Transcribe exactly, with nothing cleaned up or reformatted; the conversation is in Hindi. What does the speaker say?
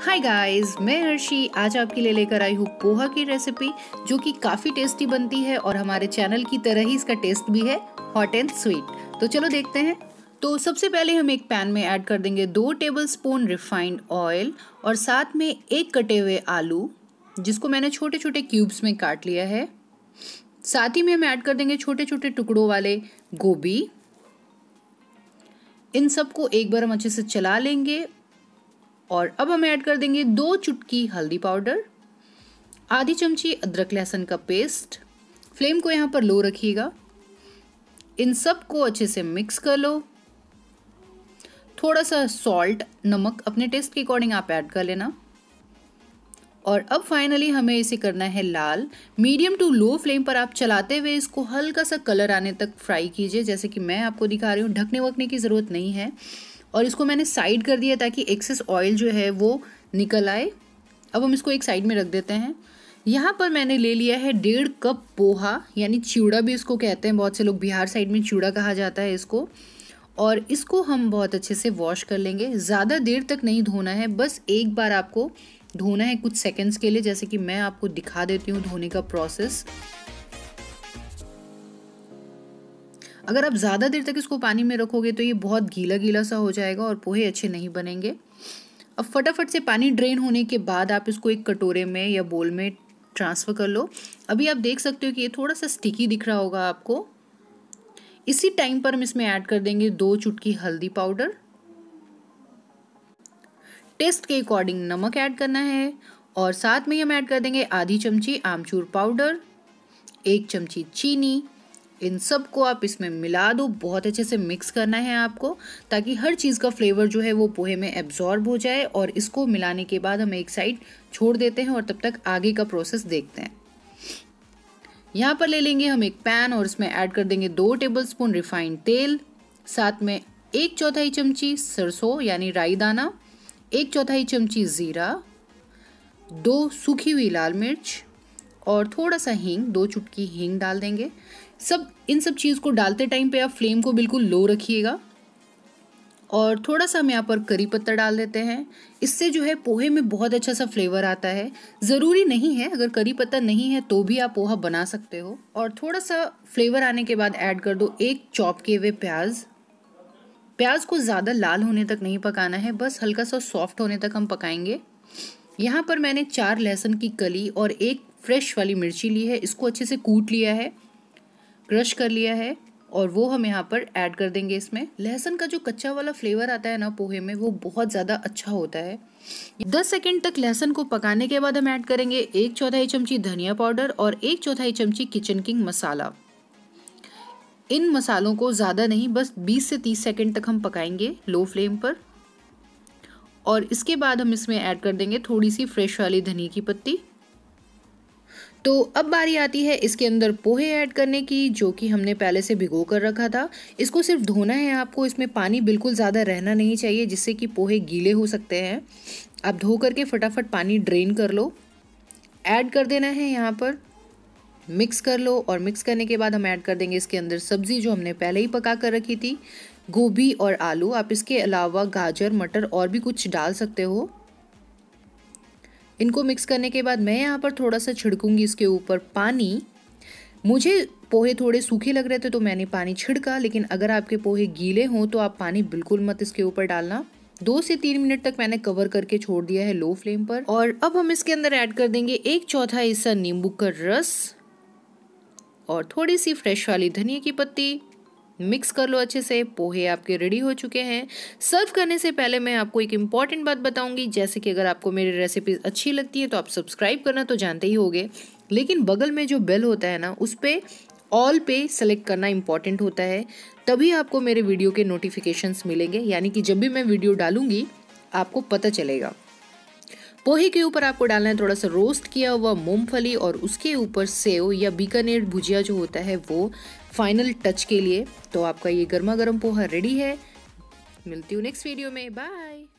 हाय गाइस, मैं हर्षी आज आपके लिए लेकर आई हूँ पोहा की रेसिपी जो कि काफ़ी टेस्टी बनती है और हमारे चैनल की तरह ही इसका टेस्ट भी है हॉट एंड स्वीट। तो चलो देखते हैं। तो सबसे पहले हम एक पैन में ऐड कर देंगे दो टेबलस्पून रिफाइंड ऑयल और साथ में एक कटे हुए आलू जिसको मैंने छोटे छोटे क्यूब्स में काट लिया है। साथ ही में हम ऐड कर देंगे छोटे छोटे टुकड़ों वाले गोभी। इन सबको एक बार हम अच्छे से चला लेंगे और अब हम ऐड कर देंगे दो चुटकी हल्दी पाउडर, आधी चमची अदरक लहसुन का पेस्ट। फ्लेम को यहाँ पर लो रखिएगा। इन सब को अच्छे से मिक्स कर लो। थोड़ा सा सॉल्ट, नमक अपने टेस्ट के अकॉर्डिंग आप ऐड कर लेना। और अब फाइनली हमें इसे करना है लाल। मीडियम टू लो फ्लेम पर आप चलाते हुए इसको हल्का सा कलर आने तक फ्राई कीजिए, जैसे कि मैं आपको दिखा रही हूँ। ढकने वकने की ज़रूरत नहीं है और इसको मैंने साइड कर दिया ताकि एक्सेस ऑयल जो है वो निकल आए। अब हम इसको एक साइड में रख देते हैं। यहाँ पर मैंने ले लिया है डेढ़ कप पोहा, यानी चिवड़ा भी इसको कहते हैं। बहुत से लोग बिहार साइड में चिवड़ा कहा जाता है इसको। और इसको हम बहुत अच्छे से वॉश कर लेंगे। ज़्यादा देर तक नहीं धोना है, बस एक बार आपको धोना है कुछ सेकंड्स के लिए, जैसे कि मैं आपको दिखा देती हूँ धोने का प्रोसेस। अगर आप ज़्यादा देर तक इसको पानी में रखोगे तो ये बहुत गीला गीला सा हो जाएगा और पोहे अच्छे नहीं बनेंगे। अब फटाफट से पानी ड्रेन होने के बाद आप इसको एक कटोरे में या बोल में ट्रांसफ़र कर लो। अभी आप देख सकते हो कि ये थोड़ा सा स्टिकी दिख रहा होगा आपको। इसी टाइम पर हम इसमें ऐड कर देंगे दो चुटकी हल्दी पाउडर। टेस्ट के अकॉर्डिंग नमक ऐड करना है और साथ में हम ऐड कर देंगे आधी चमची आमचूर पाउडर, एक चमची चीनी। इन सब को आप इसमें मिला दो। बहुत अच्छे से मिक्स करना है आपको ताकि हर चीज़ का फ्लेवर जो है वो पोहे में एब्जॉर्ब हो जाए। और इसको मिलाने के बाद हम एक साइड छोड़ देते हैं और तब तक आगे का प्रोसेस देखते हैं। यहाँ पर ले लेंगे हम एक पैन और इसमें ऐड कर देंगे दो टेबलस्पून रिफाइंड तेल, साथ में एक चौथाई चमची सरसों यानी राई दाना, एक चौथाई चमची ज़ीरा, दो सूखी हुई लाल मिर्च और थोड़ा सा हींग, दो चुटकी हींग डाल देंगे। सब इन सब चीज़ को डालते टाइम पे आप फ्लेम को बिल्कुल लो रखिएगा। और थोड़ा सा हम यहाँ पर करी पत्ता डाल देते हैं। इससे जो है पोहे में बहुत अच्छा सा फ्लेवर आता है। ज़रूरी नहीं है, अगर करी पत्ता नहीं है तो भी आप पोहा बना सकते हो। और थोड़ा सा फ्लेवर आने के बाद ऐड कर दो एक चॉप किए हुए प्याज। प्याज को ज़्यादा लाल होने तक नहीं पकाना है, बस हल्का सा सॉफ्ट होने तक हम पकाएंगे। यहाँ पर मैंने चार लहसुन की कली और एक फ्रेश वाली मिर्ची ली है। इसको अच्छे से कूट लिया है, क्रश कर लिया है और वो हम यहाँ पर ऐड कर देंगे इसमें। लहसुन का जो कच्चा वाला फ्लेवर आता है ना पोहे में, वो बहुत ज़्यादा अच्छा होता है। दस सेकेंड तक लहसुन को पकाने के बाद हम ऐड करेंगे एक चौथाई चमची धनिया पाउडर और एक चौथाई चमची किचन किंग मसाला। इन मसालों को ज़्यादा नहीं, बस बीस से तीस सेकंड तक हम पकाएंगे लो फ्लेम पर। और इसके बाद हम इसमें ऐड कर देंगे थोड़ी सी फ्रेश वाली धनिया की पत्ती। तो अब बारी आती है इसके अंदर पोहे ऐड करने की, जो कि हमने पहले से भिगो कर रखा था। इसको सिर्फ धोना है आपको, इसमें पानी बिल्कुल ज़्यादा रहना नहीं चाहिए जिससे कि पोहे गीले हो सकते हैं। आप धो करके फटाफट पानी ड्रेन कर लो। ऐड कर देना है यहाँ पर, मिक्स कर लो। और मिक्स करने के बाद हम ऐड कर देंगे इसके अंदर सब्ज़ी जो हमने पहले ही पका कर रखी थी, गोभी और आलू। आप इसके अलावा गाजर, मटर और भी कुछ डाल सकते हो। इनको मिक्स करने के बाद मैं यहाँ पर थोड़ा सा छिड़कूंगी इसके ऊपर पानी। मुझे पोहे थोड़े सूखे लग रहे थे तो मैंने पानी छिड़का, लेकिन अगर आपके पोहे गीले हों तो आप पानी बिल्कुल मत इसके ऊपर डालना। दो से तीन मिनट तक मैंने कवर करके छोड़ दिया है लो फ्लेम पर। और अब हम इसके अंदर ऐड कर देंगे एक चौथा हिस्सा नींबू का रस और थोड़ी सी फ्रेश वाली धनिया की पत्ती। मिक्स कर लो अच्छे से। पोहे आपके रेडी हो चुके हैं। सर्व करने से पहले मैं आपको एक इम्पॉर्टेंट बात बताऊंगी, जैसे कि अगर आपको मेरी रेसिपीज़ अच्छी लगती है तो आप सब्सक्राइब करना तो जानते ही होंगे, लेकिन बगल में जो बेल होता है ना, उस पर ऑल पे सेलेक्ट करना इम्पॉर्टेंट होता है। तभी आपको मेरे वीडियो के नोटिफिकेशंस मिलेंगे, यानी कि जब भी मैं वीडियो डालूंगी आपको पता चलेगा। पोहे के ऊपर आपको डालना है थोड़ा सा रोस्ट किया हुआ मूंगफली और उसके ऊपर सेव या बीकानेर भुजिया जो होता है वो फाइनल टच के लिए। तो आपका ये गर्मा गर्म पोहा रेडी है। मिलती हूँ नेक्स्ट वीडियो में। बाय।